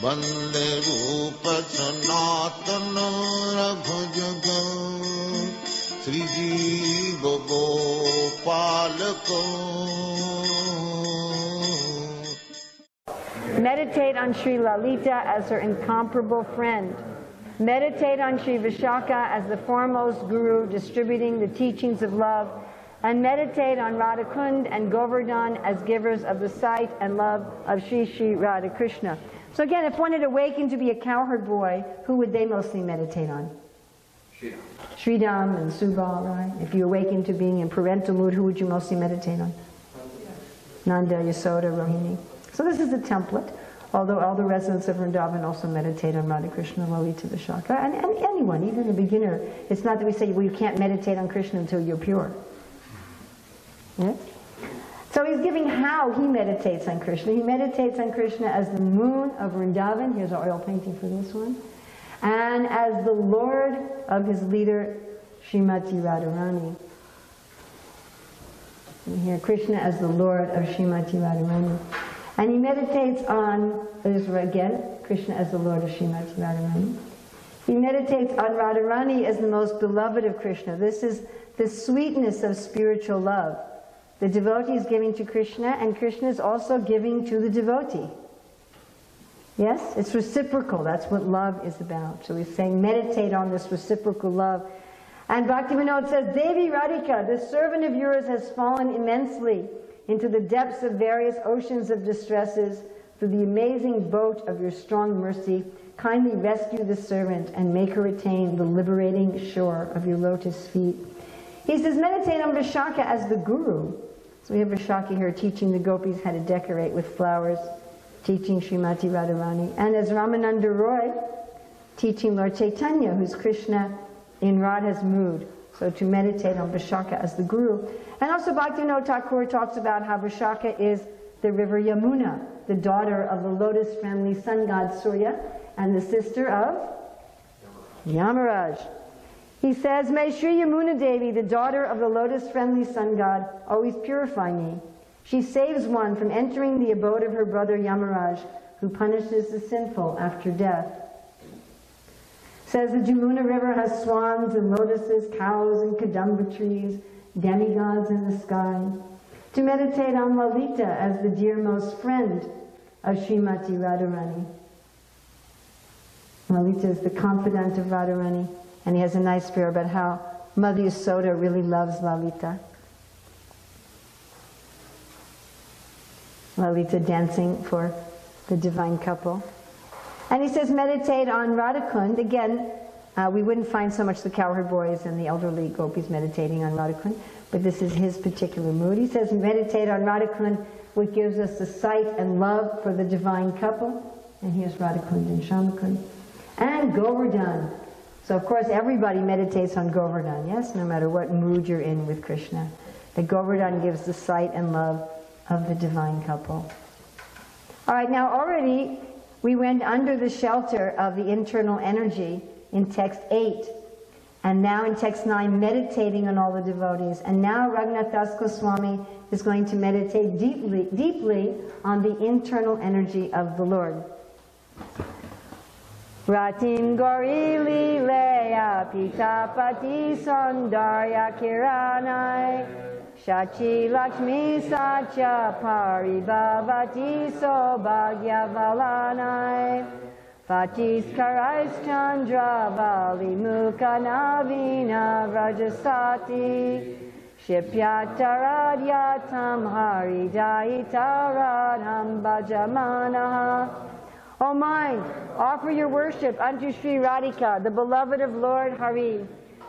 Bande Gopa Sanatana Rupa Jiva Gopalaka. Meditate on Sri Lalita as her incomparable friend. Meditate on Sri Vishakha as the foremost guru distributing the teachings of love, and meditate on Radhakund and Govardhan as givers of the sight and love of Sri Sri Radhakrishna. So again, if one had awakened to be a cowherd boy, who would they mostly meditate on? Sridam and Sugala, right? If you awakened to being in parental mood, who would you mostly meditate on? Nanda, Yasoda, Rohini. So this is the template, although all the residents of Vrindavan also meditate on Radha Krishna, Lalita, Vishakha, and anyone, even a beginner. It's not that we say, well, you can't meditate on Krishna until you're pure. Yeah? So he's giving how he meditates on Krishna. He meditates on Krishna as the moon of Vrindavan. Here's our oil painting for this one. And as the Lord of his leader, Shrimati Radharani. And here, Krishna as the Lord of Shrimati Radharani. And he meditates on, again, Krishna as the Lord of Shrimati Radharani. He meditates on Radharani as the most beloved of Krishna. This is the sweetness of spiritual love. The devotee is giving to Krishna, and Krishna is also giving to the devotee. Yes? It's reciprocal. That's what love is about. So he's saying meditate on this reciprocal love. And Bhaktivinoda says, Devi Radhika, the servant of yours has fallen immensely into the depths of various oceans of distresses through the amazing boat of your strong mercy. Kindly rescue the servant and make her attain the liberating shore of your lotus feet. He says, meditate on Vishakha as the guru. So we have Vishakha here teaching the gopis how to decorate with flowers, teaching Srimati Radharani, and as Ramananda Roy, teaching Lord Chaitanya, who's Krishna in Radha's mood. So to meditate on Vishakha as the guru. And also Bhaktivinoda Thakur talks about how Vishakha is the river Yamuna, the daughter of the lotus-friendly sun god Surya, and the sister of Yamaraj. He says, may Sri Yamuna Devi, the daughter of the lotus-friendly sun god, always purify me. She saves one from entering the abode of her brother Yamaraj, who punishes the sinful after death. Says the Jamuna River has swans and lotuses, cows and kadamba trees, demigods in the sky. To meditate on Lalita as the dearmost friend of Srimati Radharani. Lalita is the confidant of Radharani, and he has a nice prayer about how Mother Yasoda really loves Lalita. Lalita dancing for the divine couple. And he says, meditate on Radhakund. Again, we wouldn't find so much the cowherd boys and the elderly gopis meditating on Radhakund, but this is his particular mood. He says, meditate on Radhakund, which gives us the sight and love for the divine couple. And here's Radhakund and Shyamakund. And Govardhan. So, of course, everybody meditates on Govardhan, yes, no matter what mood you're in with Krishna. The Govardhan gives the sight and love of the divine couple. All right, now already we went under the shelter of the internal energy in text 8, and now in text 9, meditating on all the devotees. And now Raghunatha Dasa Goswami is going to meditate deeply on the internal energy of the Lord. Ratim Gauri Lileya Pitapati Sundarya Kiranai Sachi Lakshmi Sacha Paribhavati Sobhagya Valanai Fatis Karais Chandra Vali Mukhanavina Vrajasati Shipyataradyatam Haridayitaranam Bhajamanaha. O mind, offer your worship unto Sri Radhika, the beloved of Lord Hari.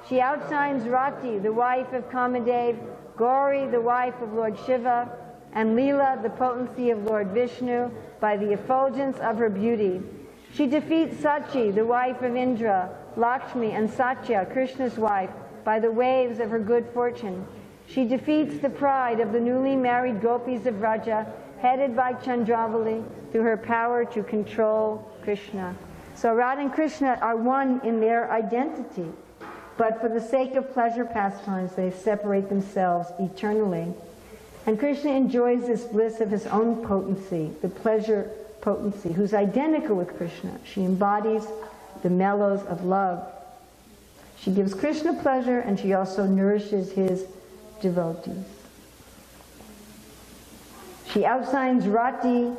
She outshines Rati, the wife of Kamadev, Gauri, the wife of Lord Shiva, and Lila, the potency of Lord Vishnu, by the effulgence of her beauty. She defeats Sachi, the wife of Indra, Lakshmi, and Satya, Krishna's wife, by the waves of her good fortune. She defeats the pride of the newly married gopis of Vraja, headed by Chandravali, through her power to control Krishna. So Radha and Krishna are one in their identity. But for the sake of pleasure pastimes, they separate themselves eternally. And Krishna enjoys this bliss of his own potency, the pleasure potency, who's identical with Krishna. She embodies the mellows of love. She gives Krishna pleasure, and she also nourishes his devotees. She outshines Rati,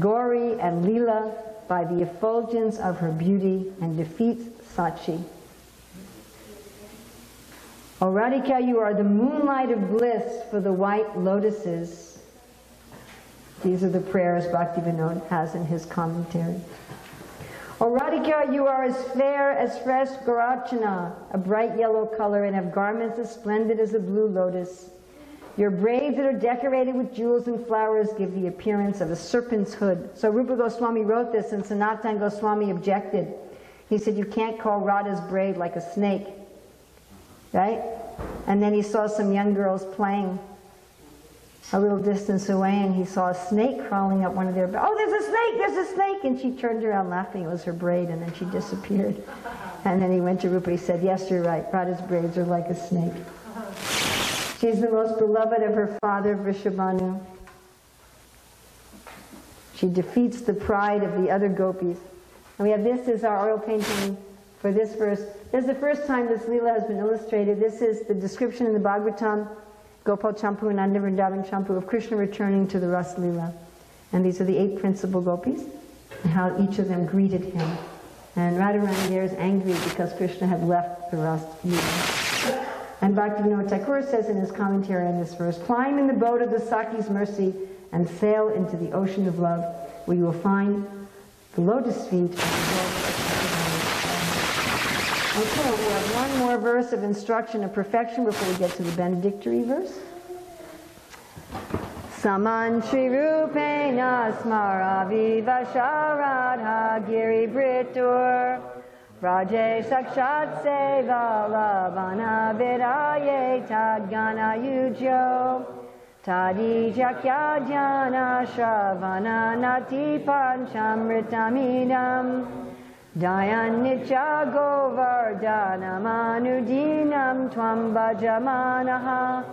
Gauri, and Lila by the effulgence of her beauty and defeats Sachi. O Radhika, you are the moonlight of bliss for the white lotuses. These are the prayers Bhaktivinoda has in his commentary. O Radhika, you are as fair as fresh Gaurachana, a bright yellow color, and have garments as splendid as the blue lotus. Your braids that are decorated with jewels and flowers give the appearance of a serpent's hood. So Rupa Goswami wrote this, and Sanatana Goswami objected. He said, you can't call Radha's braid like a snake, right? And then he saw some young girls playing a little distance away, and he saw a snake crawling up one of their braids. Oh, there's a snake, there's a snake! And she turned around laughing. It was her braid, and then she disappeared. And then he went to Rupa. He said, yes, you're right. Radha's braids are like a snake. She's the most beloved of her father, Vrishabhanu. She defeats the pride of the other gopis. And we have this as our oil painting for this verse. This is the first time this Leela has been illustrated. This is the description in the Bhagavatam, Gopal Champu and Nanda Vrindavan Champu, of Krishna returning to the Ras Lila. And these are the 8 principal gopis, and how each of them greeted him. And Radharani there is angry because Krishna had left the Ras Lila. And Bhaktivinoda Thakur says in his commentary on this verse, climb in the boat of the Saki's mercy and sail into the ocean of love, where you will find the lotus feet. Okay, we have one more verse of instruction of perfection before we get to the benedictory verse. Saman Shri Rupena Smaravi Vasharadha Giri Britur Vraja Sakshat Seva Lavana Viraye Tadgana Yujyo Tadi Jakya Jana Shravana Nati Panchamritamidam Dayan Nicha Govardana Manudinam Twam Bhajamanaha.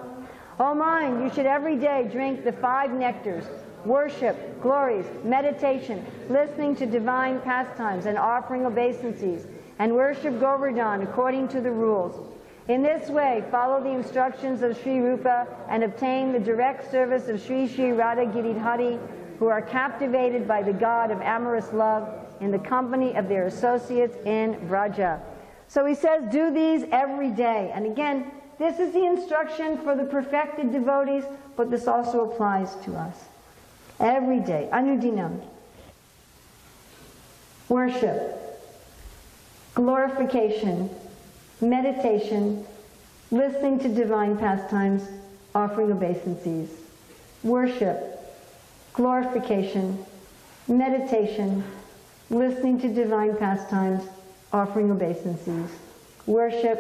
O mind, you should every day drink the 5 nectars: worship, glories, meditation, listening to divine pastimes, and offering obeisances, and worship Govardhan according to the rules. In this way, follow the instructions of Sri Rupa and obtain the direct service of Sri Sri Radha Giridhari, who are captivated by the God of amorous love in the company of their associates in Vraja. So he says, do these every day. And again, this is the instruction for the perfected devotees, but this also applies to us. Every day, anudinam. Worship, glorification, meditation, listening to divine pastimes, offering obeisances. Worship, glorification, meditation, listening to divine pastimes, offering obeisances. Worship,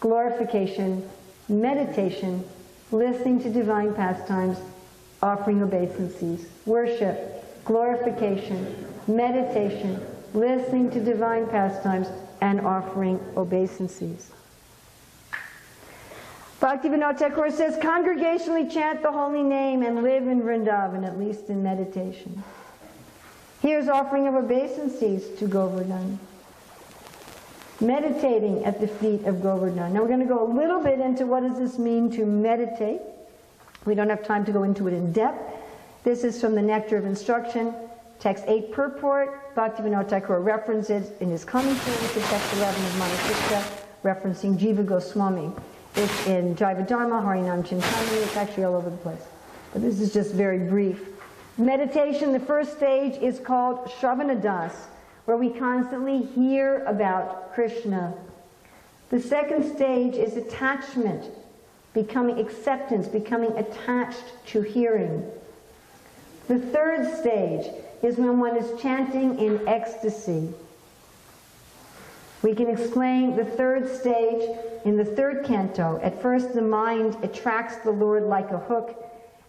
glorification, meditation, listening to divine pastimes, offering obeisances. Worship, glorification, meditation, listening to divine pastimes, and offering obeisances. Bhaktivinoda Thakur says, congregationally chant the holy name and live in Vrindavan, at least in meditation. Here's offering of obeisances to Govardhan, meditating at the feet of Govardhan. Now we're going to go a little bit into what does this mean to meditate. We don't have time to go into it in depth. This is from the Nectar of Instruction, Text 8 Purport. Bhaktivinoda Thakur references in his commentary to Text 11 of Manah-siksa, referencing Jiva Goswami. It's in Jiva Dharma, Harinam Chintani. It's actually all over the place. But this is just very brief. Meditation, the first stage, is called Shravanadas, where we constantly hear about Krishna. The second stage is attachment, becoming acceptance, becoming attached to hearing. The third stage is when one is chanting in ecstasy. We can explain the third stage in the 3rd canto. At first, the mind attracts the Lord like a hook,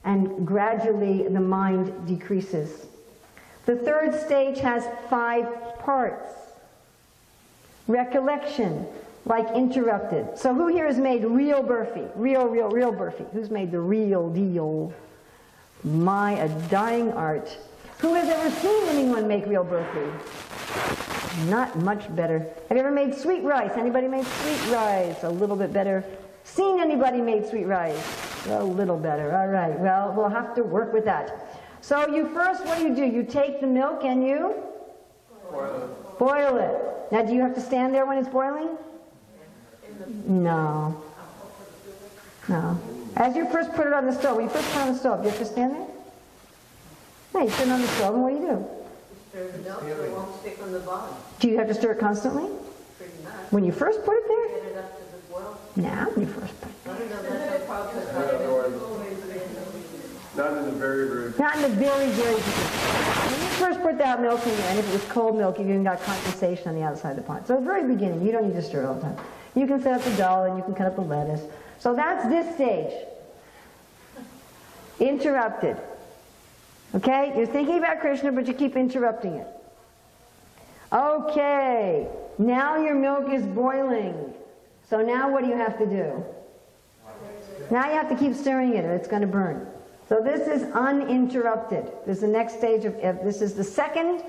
and gradually the mind decreases. The third stage has 5 parts. Recollection, like interrupted. So who here has made real burfi? Real burfi. Who's made the real deal? My, a dying art. Who has ever seen anyone make real burfi? Not much better. Have you ever made sweet rice? Anybody made sweet rice? A little bit better. Seen anybody made sweet rice? A little better. All right. Well, we'll have to work with that. So you first, what do? You take the milk and you? Boil it. Now, do you have to stand there when it's boiling? No. No. As you first put it on the stove, when you first put it on the stove, do you have to stand there? No, you put it on the stove, and what do you do? Stir it up so it won't stick on the bottom. Do you have to stir it constantly? Pretty much. When you first put it there? Get it up to the boil. Nah, when you first put it there. I don't know, that's not in the very root. Not in the very, very root. When you first put that milk in there, and if it was cold milk, you even got condensation on the outside of the pot. So at the very beginning, you don't need to stir it all the time. You can set up the dal, and you can cut up the lettuce. So that's this stage. Interrupted. Okay, you're thinking about Krishna, but you keep interrupting it. Okay, now your milk is boiling. So now what do you have to do? Now you have to keep stirring it, or it's going to burn. So this is uninterrupted. This is the next stage of, this is the second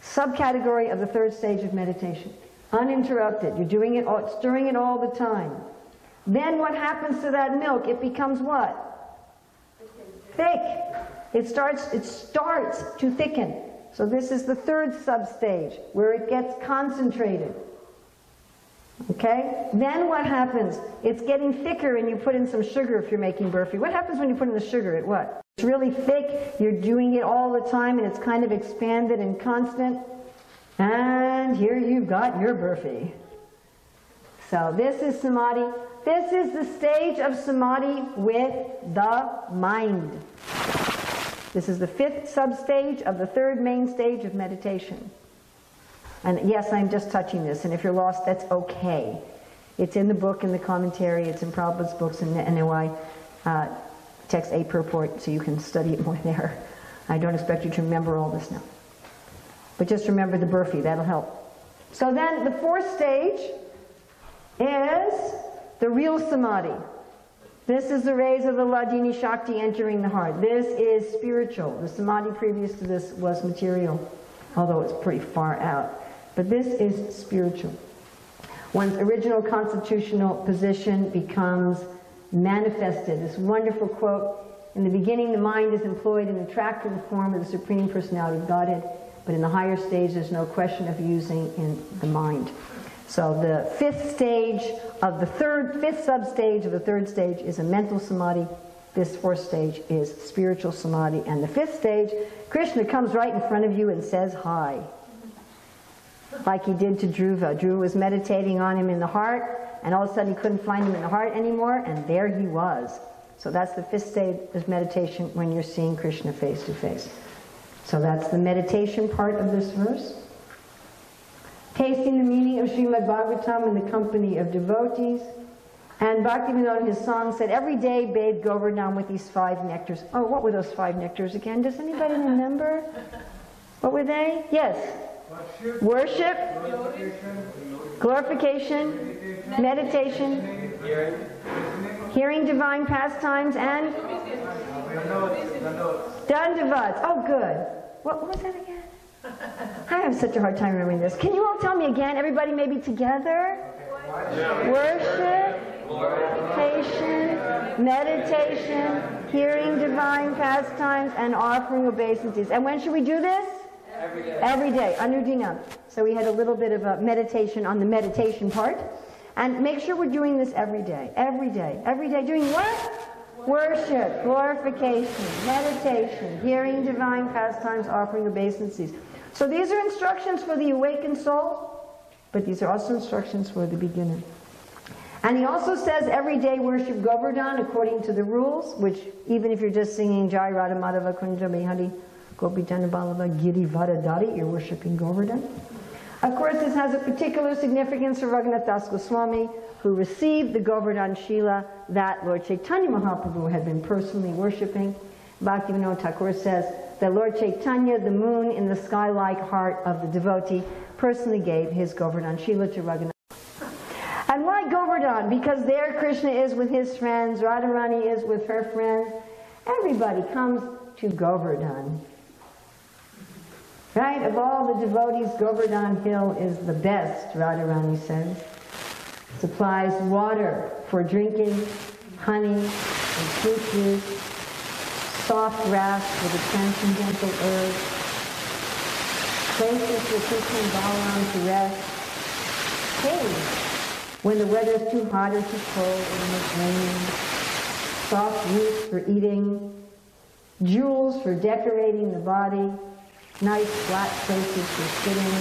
subcategory of the third stage of meditation. Uninterrupted. You're doing it, stirring it all the time. Then what happens to that milk? It becomes what? Thick. It starts to thicken. So this is the third sub-stage, where it gets concentrated. Okay? Then what happens? It's getting thicker, and you put in some sugar if you're making burfi. What happens when you put in the sugar? It what? It's really thick, you're doing it all the time, and it's kind of expanded and constant. And here you've got your burfi. So this is samadhi. This is the stage of samadhi with the mind. This is the fifth sub-stage of the third main stage of meditation. And yes, I'm just touching this, and if you're lost, that's okay. It's in the book, in the commentary, it's in Prabhupada's books, in the NOI text A purport, so you can study it more there. I don't expect you to remember all this now. But just remember the burfi, that'll help. So then the fourth stage is the real samadhi. This is the rays of the Ladini Shakti entering the heart. This is spiritual. The samadhi previous to this was material, although it's pretty far out. But this is spiritual. One's original constitutional position becomes manifested. This wonderful quote, in the beginning the mind is employed in attracting the form of the Supreme Personality of Godhead, but in the higher stage there's no question of using in the mind. So the fifth sub-stage of the third stage is a mental samadhi. This fourth stage is spiritual samadhi. And the fifth stage, Krishna comes right in front of you and says hi. Like he did to Dhruva. Dhruva was meditating on him in the heart, and all of a sudden he couldn't find him in the heart anymore, and there he was. So that's the fifth stage of meditation when you're seeing Krishna face to face. So that's the meditation part of this verse. Tasting the meaning of Srimad Bhagavatam in the company of devotees. And Bhaktivinoda in his song said, every day bathe Govardhan with these 5 nectars. Oh, what were those 5 nectars again? Does anybody remember? What were they? Yes. Worship, glorification, meditation, hearing divine pastimes, and dandavats. Oh, good. What was that again? I have such a hard time remembering this. Can you all tell me again? Everybody maybe together? Okay. Worship, glorification, meditation, hearing divine pastimes, and offering obeisances. And when should we do this? Every day. Every day, anudinam. So we had a little bit of a meditation on the meditation part. And make sure we're doing this every day. Every day. Every day. Doing what? Worship, glorification, meditation, hearing divine pastimes, offering obeisances. So these are instructions for the awakened soul, but these are also instructions for the beginner. And he also says every day worship Govardhan according to the rules, which even if you're just singing Jai Radha Madhava Kunja Bihari Gopijana Balava Giri Vada Dari, you're worshiping Govardhan. Of course, this has a particular significance for Raghunatha Dasa Goswami, who received the Govardhan Shila that Lord Chaitanya Mahaprabhu had been personally worshipping. Bhaktivinoda Thakur says that Lord Chaitanya, the moon in the sky-like heart of the devotee, personally gave his Govardhan Shila to Raghunatha. And why Govardhan? Because there Krishna is with his friends, Radharani is with her friends. Everybody comes to Govardhan. Right? Of all the devotees, Govardhan Hill is the best, Radharani says. Supplies water for drinking, honey, and fruit juice, soft grass for the transcendental herb, places for Krishna Balaram to rest, caves when the weather is too hot or too cold and it's raining, soft roots for eating, jewels for decorating the body, nice flat places for sitting,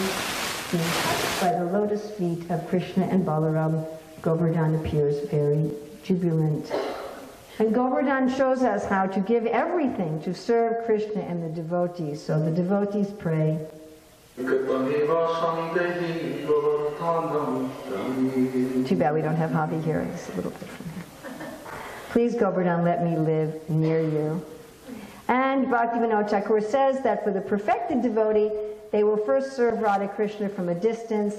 being touched by the lotus feet of Krishna and Balaram. Govardhan appears very jubilant. And Govardhan shows us how to give everything to serve Krishna and the devotees. So the devotees pray. Too bad we don't have Havi here. It's a little bit from here. Please, Govardhan, let me live near you. And Bhaktivinoda Thakur says that for the perfected devotee, they will first serve Radha Krishna from a distance,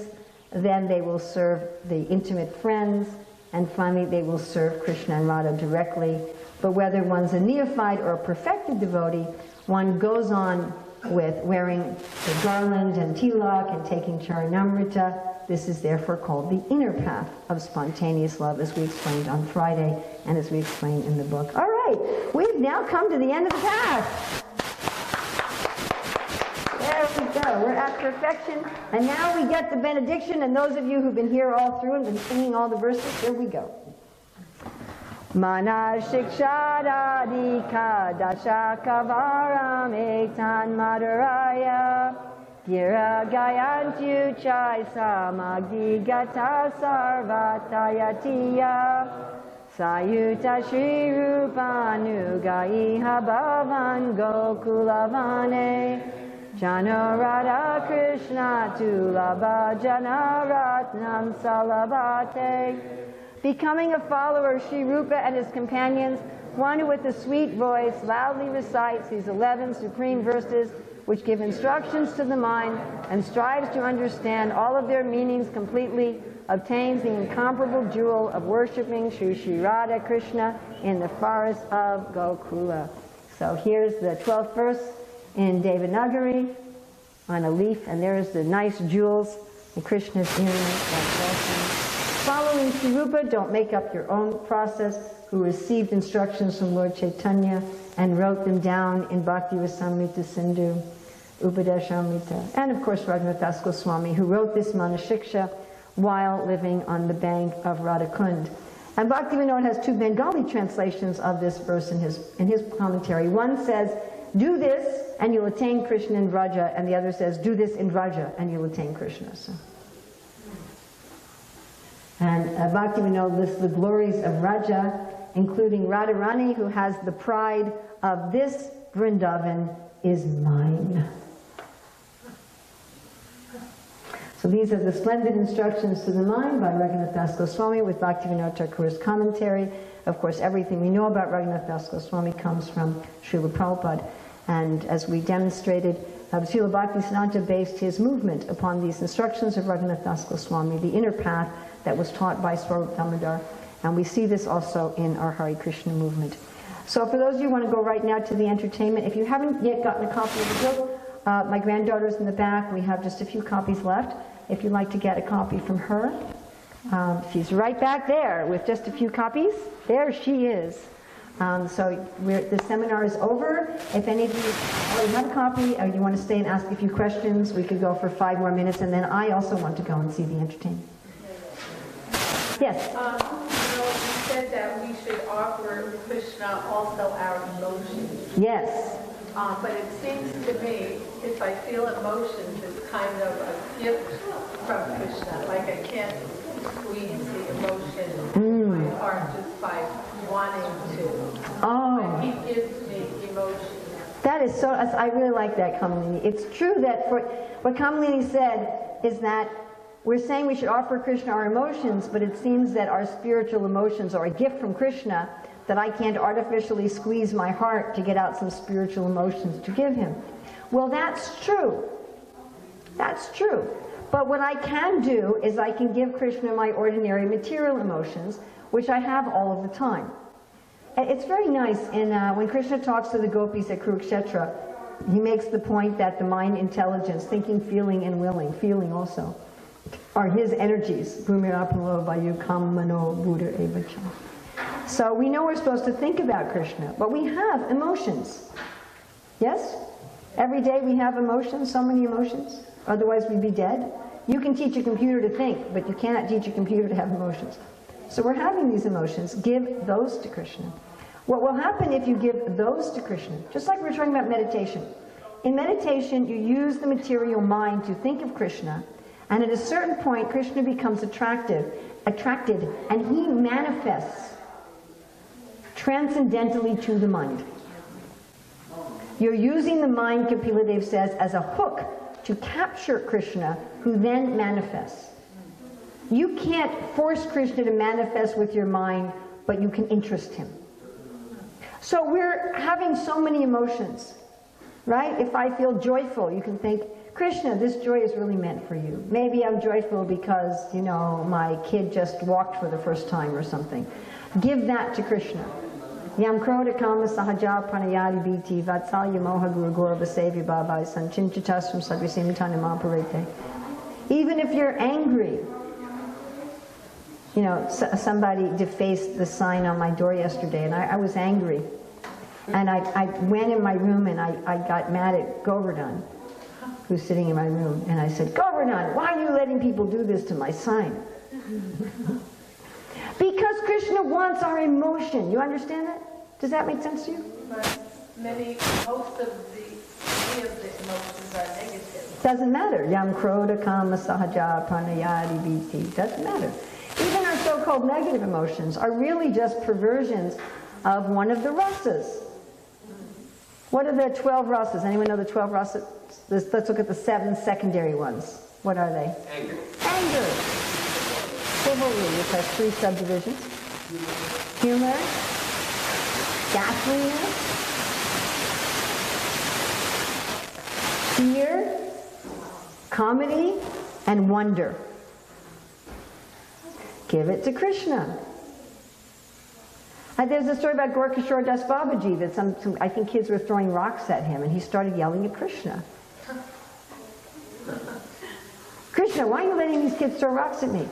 then they will serve the intimate friends, and finally they will serve Krishna and Radha directly. But whether one's a neophyte or a perfected devotee, one goes on with wearing the garland and tilak and taking charanamrita. This is therefore called the inner path of spontaneous love, as we explained on Friday and as we explained in the book. All right, we've now come to the end of the path. There we go, we're at perfection. And now we get the benediction, and those of you who've been here all through and been singing all the verses, here we go. Manah-siksa radhika dasa kavaram etan madharaya gira gayantu chai samagdi gata sarvatayatiya sayuta shri rupanugayiha bhavan gokulavane jano radha krishna tulabha jana ratnam salabate. Becoming a follower of Sri Rupa and his companions, one who with a sweet voice loudly recites these 11 supreme verses which give instructions to the mind and strives to understand all of their meanings completely, obtains the incomparable jewel of worshipping Sri Sri Radha Krishna in the forest of Gokula. So here's the 12th verse in Devanagari on a leaf, and there's the nice jewels in Krishna's earrings. Following Sri Rupa, don't make up your own process, who received instructions from Lord Chaitanya and wrote them down in Bhakti-rasamrita Sindhu, Upadeshamrita, and of course Raghunatha Dasa Goswami, who wrote this Manah-siksa while living on the bank of Radhakund. And Bhaktivinoda has two Bengali translations of this verse in his commentary. One says, do this and you'll attain Krishna in Vraja, and the other says, do this in Vraja and you'll attain Krishna. So. And Bhaktivinoda lists the glories of Vraja, including Radharani, who has the pride of this Vrindavan is mine. So these are the splendid instructions to the mind by Raghunatha Dasa Goswami with Bhaktivinoda Thakur's commentary. Of course, everything we know about Raghunatha Dasa Goswami comes from Srila Prabhupada. And as we demonstrated, Srila Bhakti Siddhanta based his movement upon these instructions of Raghunatha Dasa Goswami, the inner path that was taught by Swarup Damodar. And we see this also in our Hare Krishna movement. So for those of you who want to go right now to the entertainment, if you haven't yet gotten a copy of the book, my granddaughter's in the back. We have just a few copies left. If you'd like to get a copy from her, she's right back there with just a few copies. There she is. The seminar is over. If any of you already have a copy or you want to stay and ask a few questions, we could go for 5 more minutes, and then I also want to go and see the entertainment. Yes? You said that we should offer Krishna also our emotions. Yes. But it seems to me, if I feel emotions, it's kind of a gift from Krishna. Like I can't squeeze the emotion in my heart just by wanting to. Oh. But he gives me emotions. That is so, I really like that, Kamalini. It's true that what Kamalini said is that we're saying we should offer Krishna our emotions, but it seems that our spiritual emotions are a gift from Krishna that I can't artificially squeeze my heart to get out some spiritual emotions to give him. Well, that's true. That's true. But what I can do is I can give Krishna my ordinary material emotions, which I have all of the time. It's very nice when Krishna talks to the gopis at Kurukshetra, he makes the point that the mind intelligence, thinking, feeling, and willing, feeling also, are his energies. So we know we're supposed to think about Krishna, but we have emotions. Yes? Every day we have emotions, so many emotions. Otherwise we'd be dead. You can teach a computer to think, but you cannot teach a computer to have emotions. So we're having these emotions. Give those to Krishna. What will happen if you give those to Krishna? Just like we were talking about meditation. In meditation, you use the material mind to think of Krishna, and at a certain point, Krishna becomes attracted, and he manifests transcendentally to the mind. You're using the mind, Kapiladeva says, as a hook to capture Krishna, who then manifests. You can't force Krishna to manifest with your mind, but you can interest him. So we're having so many emotions, right? If I feel joyful, you can think, Krishna, this joy is really meant for you. Maybe I'm joyful because, you know, my kid just walked for the first time or something. Give that to Krishna. Yam krodha kama sahaja pranayati biti vatsalya moha guru gorva sevya bhavai sanchin chitasram sadvisimtanam aparete. Even if you're angry, you know, somebody defaced the sign on my door yesterday, and I was angry. And I went in my room and I got mad at Govardhan, who's sitting in my room, and I said, Govardhan, why are you letting people do this to my sign? Because Krishna wants our emotion. You understand that? Does that make sense to you? But most of the emotions are negative. Doesn't matter. Yam krodha kama sahaja pranayati biti. Doesn't matter. Even our so-called negative emotions are really just perversions of one of the rasas. What are the 12 rasas? Anyone know the 12 rasas? Let's look at the 7 secondary ones. What are they? Anger. Anger. Chivalry, which has 3 subdivisions. Humor. Ghastliness. Fear. Comedy. And wonder. Give it to Krishna. There's a story about Gorkishore Das Babaji that some I think kids were throwing rocks at him, and he started yelling at Krishna. Krishna, why are you letting these kids throw rocks at me?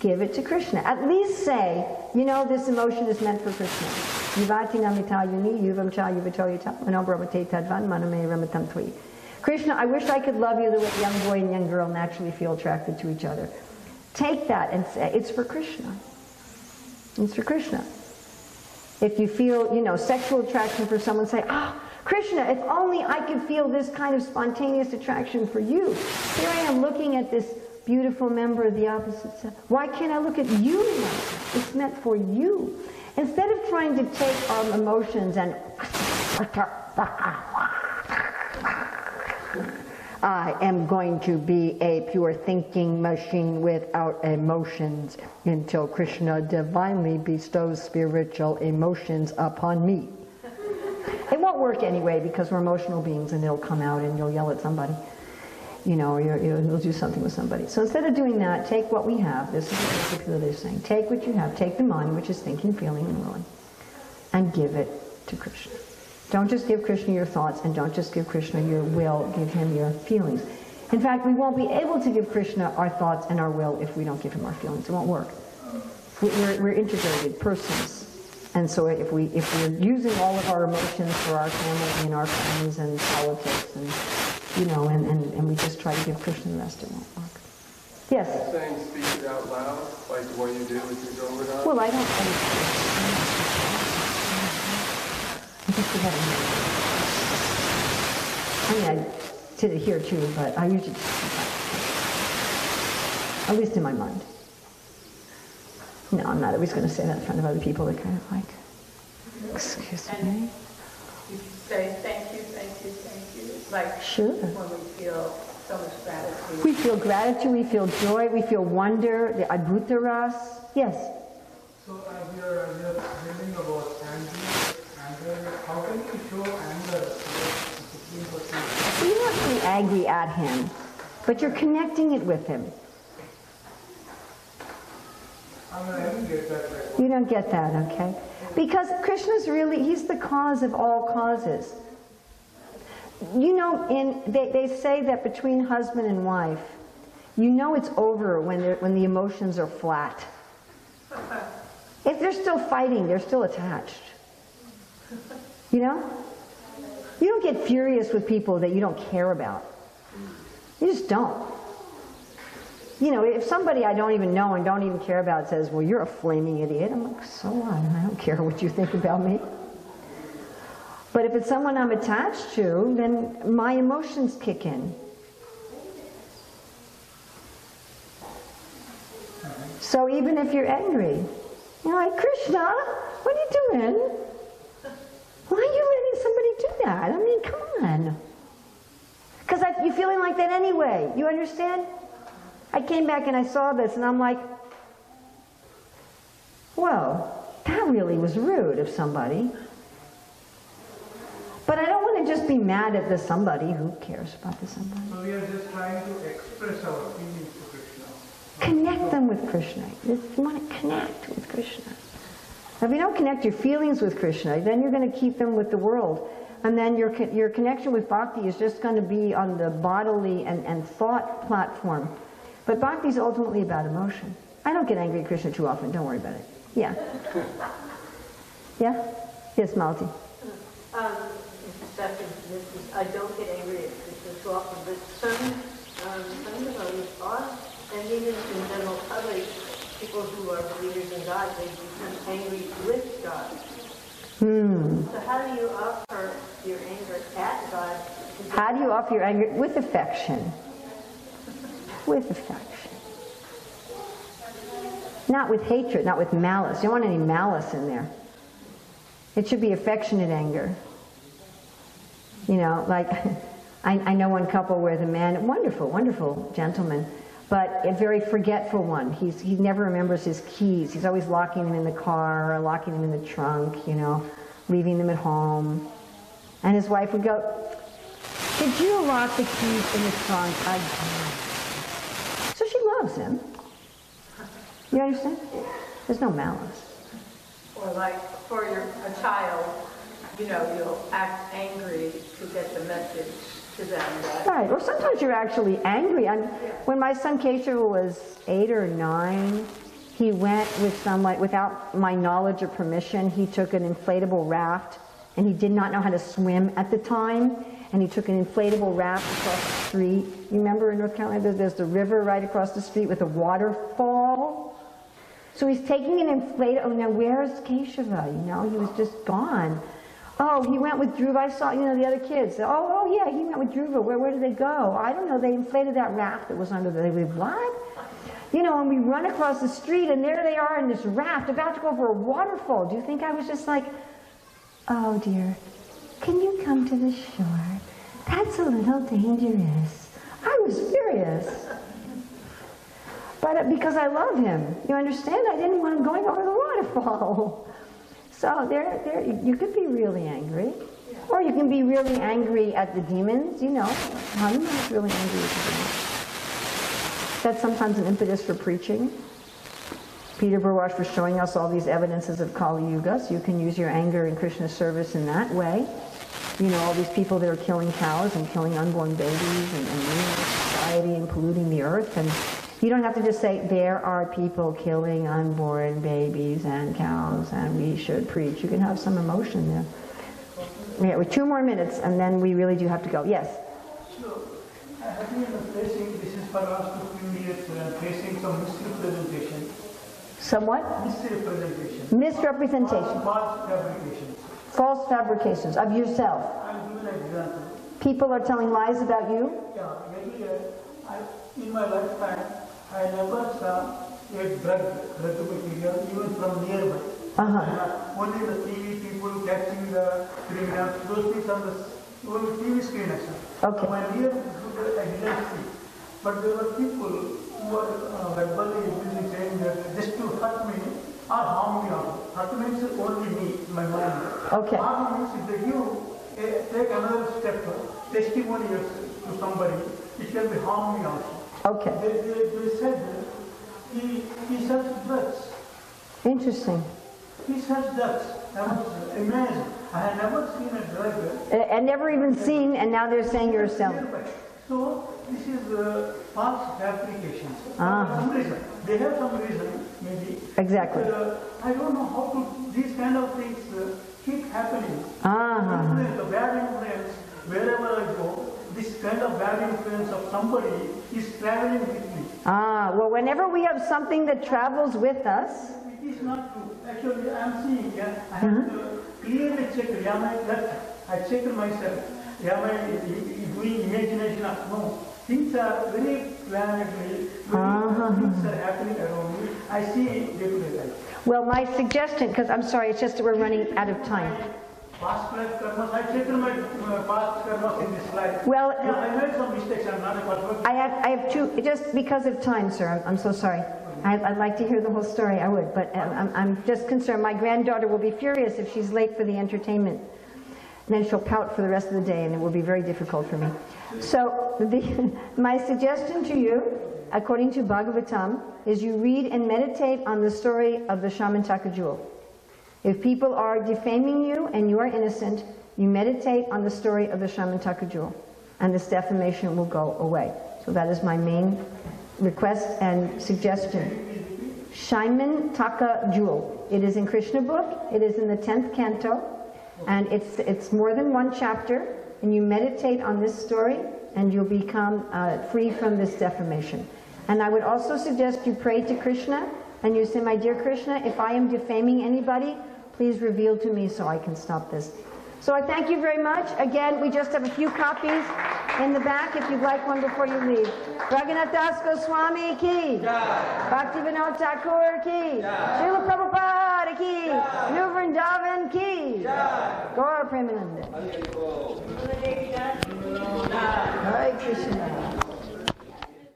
Give it to Krishna. At least say, you know, this emotion is meant for Krishna. Krishna, I wish I could love you the way young boy and young girl naturally feel attracted to each other. Take that and say, it's for Krishna. It's for Krishna. If you feel, you know, sexual attraction for someone, say, ah, Krishna, if only I could feel this kind of spontaneous attraction for you. Here I am looking at this beautiful member of the opposite sex. Why can't I look at you now? It's meant for you. Instead of trying to take our emotions and I am going to be a pure thinking machine without emotions until Krishna divinely bestows spiritual emotions upon me. It won't work anyway because we're emotional beings, and they'll come out and you'll yell at somebody. You know, or you'll do something with somebody. So instead of doing that, take what we have. This is what Kapila is saying. Take what you have. Take the mind, which is thinking, feeling, and willing, and give it to Krishna. Don't just give Krishna your thoughts, and don't just give Krishna your will, give him your feelings. In fact, we won't be able to give Krishna our thoughts and our will if we don't give him our feelings. It won't work. We're integrated persons. And so if we're using all of our emotions for our family and our friends and politics and, you know, and we just try to give Krishna the rest, it won't work. Yes? You're saying speak it out loud, like the way you did with your Govardhan? Well, I don't I did it here too, but I usually just, at least in my mind. No, I'm not always going to say that in front of other people. They're kind of like, excuse me. You say thank you, thank you, thank you. Like, sure. When we feel so much gratitude. We feel gratitude, we feel joy, we feel wonder, the adbhuta ras. Yes? So you're reading about anger. How can you show anger to 15%? You're not really angry at him, but you're connecting it with him. You don't get that, okay? Because Krishna's really, he's the cause of all causes. you know, they say that between husband and wife, you know it's over when the emotions are flat. If they're still fighting, they're still attached. You know? You don't get furious with people that you don't care about. You just don't. You know, if somebody I don't even know and don't even care about says, well, you're a flaming idiot, I'm like, so what? I don't care what you think about me. But if it's someone I'm attached to, then my emotions kick in. So even if you're angry, you're like, Krishna, what are you doing? Why are you letting somebody do that? I mean, come on. Because you're feeling like that anyway. You understand? I came back and I saw this and I'm like, whoa, that really was rude of somebody. But I don't want to just be mad at the somebody. Who cares about the somebody? So we are just trying to express our feelings to Krishna. Connect them with Krishna. You want to connect with Krishna. If you don't connect your feelings with Krishna, then you're going to keep them with the world. And then your connection with bhakti is just going to be on the bodily and thought platform. But bhakti is ultimately about emotion. I don't get angry at Krishna too often, don't worry about it. Yeah? Yeah? Yes, Malati. I don't get angry at Krishna too often, but some of us are, and even in general public, people who are believers in God, they become angry with God. Hmm. So how do you offer your anger at God? How do you offer your anger? With affection. With affection. Not with hatred, not with malice. You don't want any malice in there. It should be affectionate anger. You know, like, I know one couple where the man, wonderful, wonderful gentleman, but a very forgetful one. He never remembers his keys. He's always locking them in the car or locking them in the trunk, you know, leaving them at home. And his wife would go, did you lock the keys in the trunk? I did. Loves him. You understand? There's no malice. Or like for a child, you know, you'll act angry to get the message to them. Right. Or sometimes you're actually angry. When my son Kesha was 8 or 9, he went with someone without my knowledge or permission. He took an inflatable raft, and he did not know how to swim at the time. And he took an inflatable raft across the street. You remember in North Carolina, there's the river right across the street with a waterfall. So he's taking an inflatable, oh, now where's Keshava, you know? He was just gone. Oh, he went with Dhruva. I saw, you know, the other kids. Oh yeah, he went with Dhruva. Where did they go? I don't know, they inflated that raft that was under the, what? You know, and we run across the street and there they are in this raft about to go over a waterfall. Do you think I was just like, oh dear. Can you come to the shore? That's a little dangerous. I was furious. But because I love him, you understand? I didn't want him going over the waterfall. So there, you could be really angry. Or you can be really angry at the demons, you know. I'm not really angry at the demons. That's sometimes an impetus for preaching. Peter Burwash was showing us all these evidences of Kali Yuga, so you can use your anger in Krishna's service in that way. You know, all these people that are killing cows and killing unborn babies and ruining society and polluting the earth. And you don't have to just say, there are people killing unborn babies and cows and we should preach. You can have some emotion there. Yeah, with 2 more minutes and then we really do have to go. Yes? So, I think this is for us to facing some misrepresentation. Somewhat? Misrepresentation. Misrepresentation. False fabrications. False fabrications of yourself. I'll give you an example. People are telling lies about you? Yeah, in my lifetime, I never saw a drug material, even from nearby. Only the TV people catching the criminals, those things on the TV screen actually. Okay. So my near people I didn't see. But there were people who are verbally using saying that just to hurt me or harm me. Hurt means only me, my mind. Okay. Harm means that you take another step, testimony to somebody, it can be harm me also. Okay. They said he sells drugs. Interesting. He sells drugs. I was amazed. I had never seen a dragon. And never even seen, and now they're saying you're a sailor. So this is false application. Some reason. They have some reason, maybe. Exactly. But, I don't know how to, these kind of things keep happening. The bad influence, wherever I go, this kind of bad influence of somebody is traveling with me. Well, whenever we have something that travels with us. It is not true. Actually, I am seeing, I have clearly checked, I checked myself. Am I doing imagination? No. Things are very planetary, things are happening around me. I see day-to-day life. Well, my suggestion, because I'm sorry, it's just that we're running out of time. Past life karmas, I checked my past karmas in this life. Well, yeah, I made some mistakes, I'm not a perfect. I have two, just because of time, sir, I'm so sorry. I'd like to hear the whole story, I would, but I'm just concerned. My granddaughter will be furious if she's late for the entertainment. And then she'll pout for the rest of the day, and it will be very difficult for me. So my suggestion to you, according to Bhagavatam, is you read and meditate on the story of the Shyamantaka Jewel. If people are defaming you and you are innocent, you meditate on the story of the Shyamantaka Jewel, and this defamation will go away. So that is my main request and suggestion. Shyamantaka Jewel. It is in Krishna book. It is in the 10th canto, and it's more than one chapter. And you meditate on this story, and you'll become free from this defamation. And I would also suggest you pray to Krishna, and you say, "My dear Krishna, if I am defaming anybody, please reveal to me so I can stop this." So I thank you very much. Again, we just have a few copies in the back if you'd like one before you leave. Raghunatha Dasa Goswami ki, Bhaktivinoda Thakur ki, Srila Prabhupada ki, New Vrindavan ki, Gaur Premananda. Hare Krishna.